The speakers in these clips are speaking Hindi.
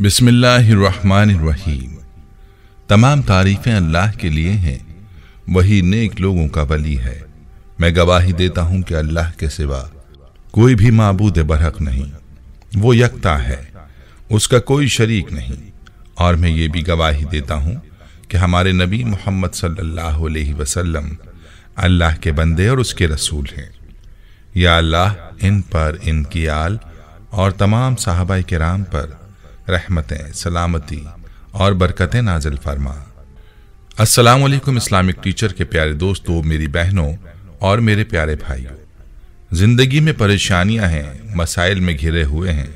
बिस्मिल्लाहिर्रहमानिर्रहीम। तमाम तारीफ़ें अल्लाह के लिए हैं, वही नेक लोगों का वली है। मैं गवाही देता हूँ कि अल्लाह के सिवा कोई भी माबूद बरहक नहीं, वो यकता है, उसका कोई शरीक नहीं। और मैं ये भी गवाही देता हूँ कि हमारे नबी मोहम्मद सल्लल्लाहु अलैहि वसल्लम अल्लाह के बंदे और उसके रसूल हैं। या अल्लाह इन पर, इनकी आल और तमाम सहाबाए किराम पर रहमतें, सलामती और बरकतें नाजिल फरमा। अस्सलाम वालेकुम इस्लामिक टीचर के प्यारे दोस्तों, मेरी बहनों और मेरे प्यारे भाइयों। ज़िंदगी में परेशानियां हैं, मसाइल में घिरे हुए हैं,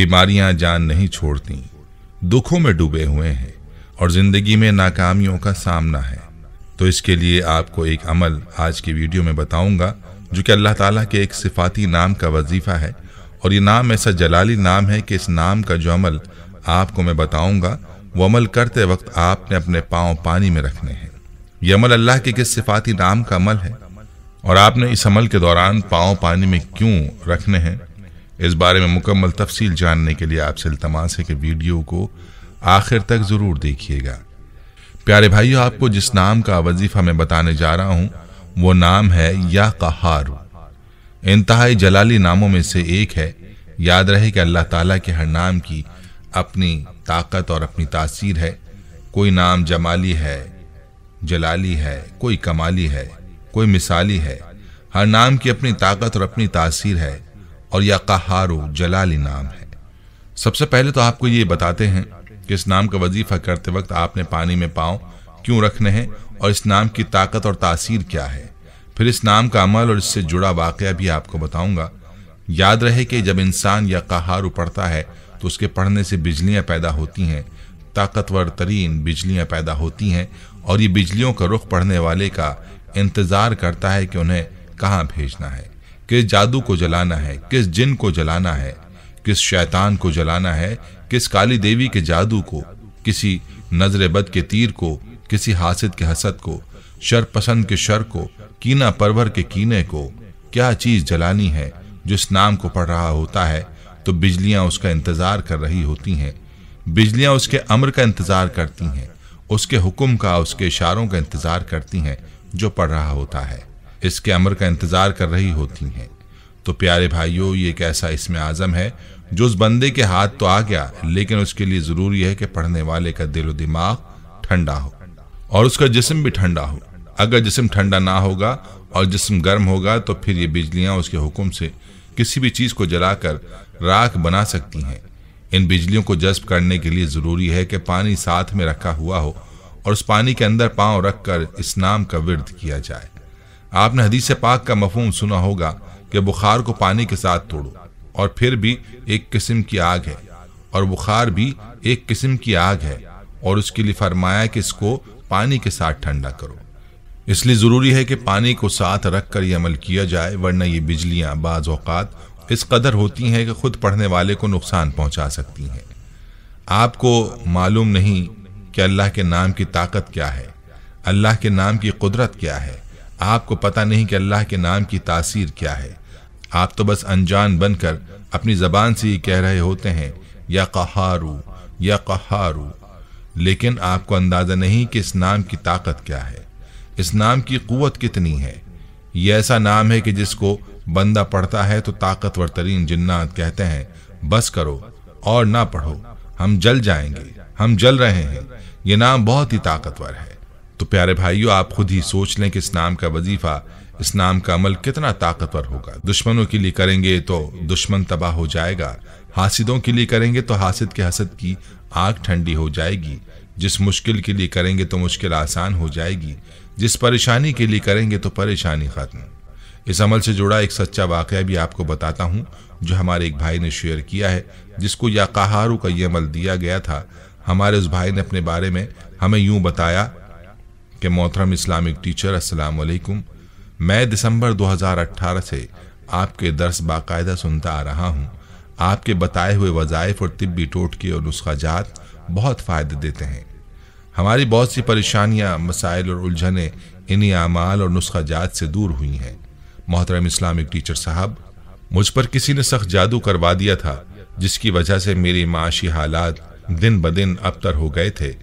बीमारियां जान नहीं छोड़ती, दुखों में डूबे हुए हैं और ज़िंदगी में नाकामियों का सामना है। तो इसके लिए आपको एक अमल आज की वीडियो में बताऊंगा, जो कि अल्लाह ताला के एक सिफाती नाम का वजीफ़ा है। और ये नाम ऐसा जलाली नाम है कि इस नाम का जो अमल आपको मैं बताऊंगा, वो अमल करते वक्त आपने अपने पाँव पानी में रखने हैं। यह अमल अल्लाह के किस सिफाती नाम का अमल है और आपने इस अमल के दौरान पाँव पानी में क्यों रखने हैं, इस बारे में मुकम्मल तफसील जानने के लिए आपसे इल्तमास है कि वीडियो को आखिर तक ज़रूर देखिएगा। प्यारे भाइयों, आपको जिस नाम का वजीफ़ा मैं बताने जा रहा हूँ वो नाम है या क़हहार। इंतहाई जलाली नामों में से एक है। याद रहे कि अल्लाह ताला के हर नाम की अपनी ताकत और अपनी तासीर है। कोई नाम जमाली है, जलाली है, कोई कमाली है, कोई मिसाली है। हर नाम की अपनी ताकत और अपनी तासीर है और या क़हहार जलाली नाम है। सबसे पहले तो आपको ये बताते हैं कि इस नाम का वजीफ़ा करते वक्त आपने पानी में पाँव क्यों रखने हैं और इस नाम की ताकत और तासीर क्या है। फिर इस नाम का अमल और इससे जुड़ा वाक़या भी आपको बताऊंगा। याद रहे कि जब इंसान या क़हहार पढ़ता है तो उसके पढ़ने से बिजलियां पैदा होती हैं, ताकतवर तरीन बिजलियां पैदा होती हैं और ये बिजलियों का रुख पढ़ने वाले का इंतज़ार करता है कि उन्हें कहाँ भेजना है, किस जादू को जलाना है, किस जिन को जलाना है, किस शैतान को जलाना है, किस काली देवी के जादू को, किसी नजर बद के तीर को, किसी हासिद के हसद को, शर पसंद के शर को, कीना परवर के कीने को। क्या चीज़ जलानी है जो इस नाम को पढ़ रहा होता है तो बिजलियां उसका इंतज़ार कर रही होती हैं। बिजलियां उसके अमर का इंतज़ार करती हैं, उसके हुक्म का, उसके इशारों का इंतज़ार करती हैं जो पढ़ रहा होता है, इसके अमर का इंतज़ार कर रही होती हैं। तो प्यारे भाइयों, ये एक ऐसा इसमें आज़म है जो उस बंदे के हाथ तो आ गया, लेकिन उसके लिए ज़रूरी है कि पढ़ने वाले का दिल व दिमाग ठंडा हो और उसका जिस्म भी ठंडा हो। अगर जिस्म ठंडा ना होगा और जिस्म गर्म होगा तो फिर ये बिजलियां उसके हुक्म से किसी भी चीज़ को जलाकर राख बना सकती हैं। इन बिजलियों को जज्ब करने के लिए ज़रूरी है कि पानी साथ में रखा हुआ हो और उस पानी के अंदर पाँव रखकर इस नाम का विर्द किया जाए। आपने हदीस पाक का मफहूम सुना होगा कि बुखार को पानी के साथ तोड़ो, और फिर भी एक किस्म की आग है और बुखार भी एक किस्म की आग है और उसके लिए फरमाया कि इसको पानी के साथ ठंडा करो। इसलिए ज़रूरी है कि पानी को साथ रख कर यह अमल किया जाए, वरना ये बिजलियां बाज़ औक़ात इस कदर होती हैं कि ख़ुद पढ़ने वाले को नुकसान पहुंचा सकती हैं। आपको मालूम नहीं कि अल्लाह के नाम की ताकत क्या है, अल्लाह के नाम की कुदरत क्या है। आपको पता नहीं कि अल्लाह के नाम की तासीर क्या है। आप तो बस अनजान बनकर अपनी ज़बान से ही कह रहे होते हैं या क़हहारू या क़हहारू, लेकिन आपको अंदाज़ा नहीं कि इस नाम की ताकत क्या है, इस नाम की क़ुव्वत कितनी है। यह ऐसा नाम है कि जिसको बंदा पढ़ता है तो ताकतवर तरीन जिन्नात कहते हैं बस करो और ना पढ़ो, हम जल जाएंगे, हम जल रहे हैं, यह नाम बहुत ही ताकतवर है। तो प्यारे भाइयों, आप खुद ही सोच लें कि इस नाम का वजीफ़ा, इस नाम का अमल कितना ताकतवर होगा। दुश्मनों के लिए करेंगे तो दुश्मन तबाह हो जाएगा, हासिदों के लिए करेंगे तो हासिद के हसद की आग ठंडी हो जाएगी, जिस मुश्किल के लिए करेंगे तो मुश्किल आसान हो जाएगी, जिस परेशानी के लिए करेंगे तो परेशानी ख़त्म। इस अमल से जुड़ा एक सच्चा वाक़या भी आपको बताता हूँ जो हमारे एक भाई ने शेयर किया है, जिसको या क़हहार का ये अमल दिया गया था। हमारे उस भाई ने अपने बारे में हमें यूँ बताया कि मोहतरम इस्लामिक टीचर अस्सलाम वालेकुम, मैं दिसंबर 2018 से आपके दर्स बाकायदा सुनता आ रहा हूँ। आपके बताए हुए वज़ाइफ और तिब्बी टोटके और नुस्खा जात बहुत फ़ायदे देते हैं। हमारी बहुत सी परेशानियाँ, मसाइल और उलझने इन्हीं आमाल और नुस्खा जात से दूर हुई हैं। मोहतरम इस्लामिक टीचर साहब, मुझ पर किसी ने सख्त जादू करवा दिया था जिसकी वजह से मेरी माशी हालात दिन ब दिन अबतर हो गए थे।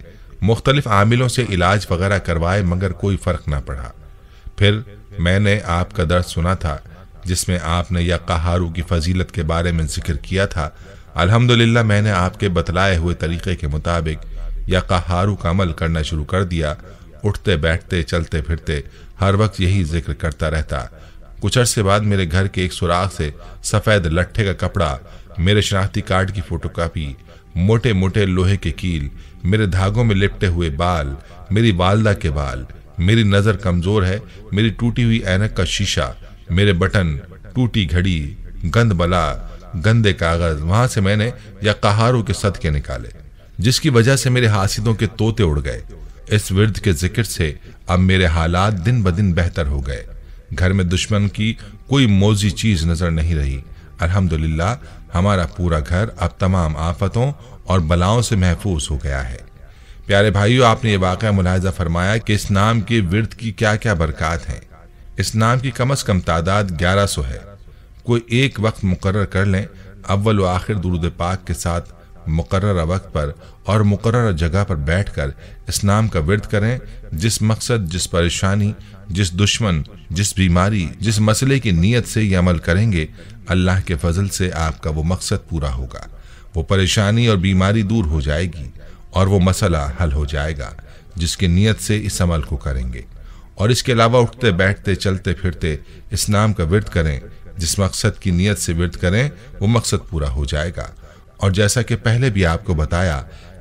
मुख्तलिफ आमिलों से इलाज वगैरह करवाए मगर कोई फ़र्क ना पड़ा। फिर मैंने आपका दर्स सुना था जिसमें आपने या क़हारू की फजीलत के बारे में जिक्र किया था। अल्हम्दुलिल्लाह मैंने आपके बतलाए हुए तरीक़े के मुताबिक या क़हारू का अमल करना शुरू कर दिया। उठते बैठते चलते फिरते हर वक्त यही जिक्र करता रहता। कुछ अरसे बाद मेरे घर के एक सुराख से सफ़ेद लट्ठे का कपड़ा, मेरे शनाख्ती कार्ड की फ़ोटोकॉपी, मोटे मोटे लोहे के कील, मेरे धागों में लिपटे हुए बाल, मेरी वालदा के बाल, मेरी नज़र कमज़ोर है, मेरी टूटी हुई ऐनक का शीशा, मेरे बटन, टूटी घड़ी, गंद बला, गंदे कागज़, वहाँ से मैंने या क़हारू के सदके निकाले जिसकी वजह से मेरे हासिदों के तोते उड़ गए। इस विर्द के जिक्र से अब मेरे हालात दिन ब दिन बेहतर हो गए। घर में दुश्मन की कोई मोजी चीज़ नज़र नहीं रही। अल्हम्दुलिल्लाह हमारा पूरा घर अब तमाम आफतों और बलाओं से महफूज हो गया है। प्यारे भाइयों, आपने ये वाक़या मुलाहिज़ा फरमाया कि इस नाम के विर्द की क्या क्या बरक़ात हैं। इस नाम की कम अज़ कम तादाद 1100 है। कोई एक वक्त मुकर्रर कर लें, अव्वल व आखिर दुरूद पाक के साथ मुकर्रर वक्त पर और मुकर्रर जगह पर बैठकर इस नाम का विर्द करें। जिस मकसद, जिस परेशानी, जिस दुश्मन, जिस बीमारी, जिस मसले की नीयत से ये अमल करेंगे, अल्लाह के फजल से आपका वो मकसद पूरा होगा, वो परेशानी और बीमारी दूर हो जाएगी और वो मसला हल हो जाएगा जिसकी नीयत से इस अमल को करेंगे। और इसके अलावा उठते बैठते चलते फिरते इस नाम का विर्द करें। जिस मकसद की नीयत से विर्द करें वो मकसद पूरा हो जाएगा। और जैसा कि पहले भी आपको बताया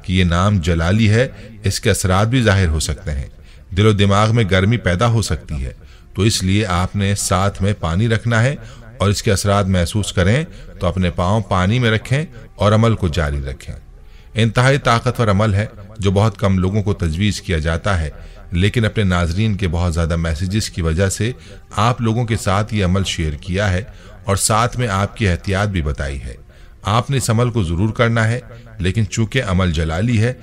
कि ये नाम जलाली है, इसके असरात भी जाहिर हो सकते हैं। दिलो दिमाग में गर्मी पैदा हो सकती है, तो इसलिए आपने साथ में पानी रखना है और इसके असरात महसूस करें तो अपने पाँव पानी में रखें और अमल को जारी रखें। इंतहाई ताकतवर अमल है जो बहुत कम लोगों को तजवीज़ किया जाता है, लेकिन अपने नाजरीन के बहुत ज़्यादा मैसेजेस की वजह से आप लोगों के साथ ये अमल शेयर किया है और साथ में आपकी एहतियात भी बताई है। आपने इस अमल को ज़रूर करना है, लेकिन चूँकि अमल जलाली है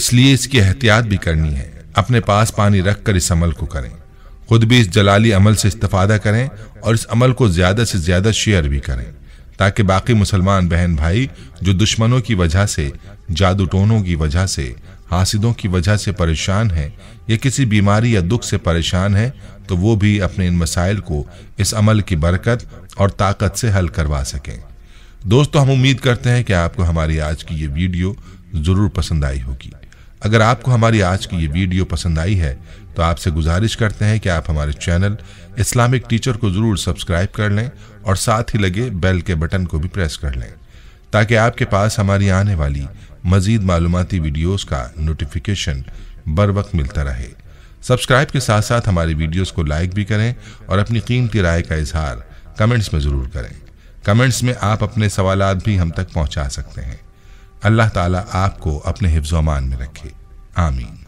इसलिए इसकी एहतियात भी करनी है। अपने पास पानी रख कर इस अमल को करें। खुद भी इस जलाली अमल से इस्तिफादा करें और इस अमल को ज़्यादा से ज़्यादा शेयर भी करें ताकि बाकी मुसलमान बहन भाई जो दुश्मनों की वजह से, जादू टोनों की वजह से, हासिदों की वजह से परेशान हैं या किसी बीमारी या दुख से परेशान हैं, तो वो भी अपने इन मसाइल को इस अमल की बरकत और ताकत से हल करवा सकें। दोस्तों, हम उम्मीद करते हैं कि आपको हमारी आज की ये वीडियो ज़रूर पसंद आई होगी। अगर आपको हमारी आज की ये वीडियो पसंद आई है तो आपसे गुजारिश करते हैं कि आप हमारे चैनल इस्लामिक टीचर को ज़रूर सब्सक्राइब कर लें और साथ ही लगे बेल के बटन को भी प्रेस कर लें ताकि आपके पास हमारी आने वाली मज़ीद मालूमाती वीडियोस का नोटिफिकेशन बर वक्त मिलता रहे। सब्सक्राइब के साथ साथ हमारी वीडियोस को लाइक भी करें और अपनी कीमती राय का इजहार कमेंट्स में ज़रूर करें। कमेंट्स में आप अपने सवालात भी हम तक पहुँचा सकते हैं। अल्लाह ताला आपको अपने हिफ्ज़-ओ-अमान में रखे। आमीन।